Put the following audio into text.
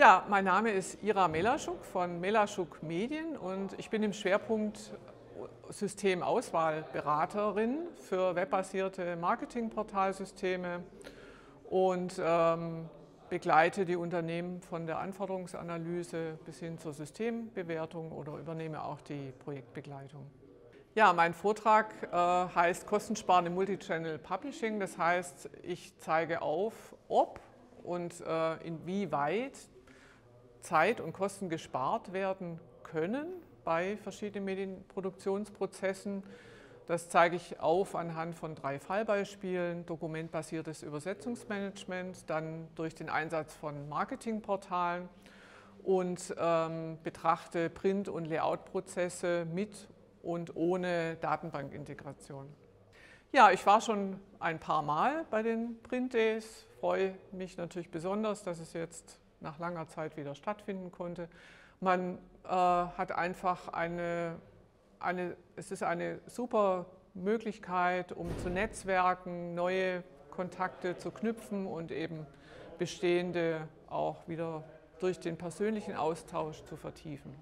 Ja, mein Name ist Ira Melaschuk von Melaschuk-Medien und ich bin im Schwerpunkt Systemauswahlberaterin für webbasierte Marketingportalsysteme und begleite die Unternehmen von der Anforderungsanalyse bis hin zur Systembewertung oder übernehme auch die Projektbegleitung. Ja, mein Vortrag heißt Kostensparende Multichannel Publishing. Das heißt, ich zeige auf, ob und inwieweit Zeit und Kosten gespart werden können bei verschiedenen Medienproduktionsprozessen. Das zeige ich auf anhand von 3 Fallbeispielen: dokumentbasiertes Übersetzungsmanagement, dann durch den Einsatz von Marketingportalen und betrachte Print- und Layoutprozesse mit und ohne Datenbankintegration. Ja, ich war schon ein paar Mal bei den priint:days. Ich freue mich natürlich besonders, dass es jetzt nach langer Zeit wieder stattfinden konnte. Man hat einfach es ist eine super Möglichkeit, um zu netzwerken, neue Kontakte zu knüpfen und eben bestehende auch wieder durch den persönlichen Austausch zu vertiefen.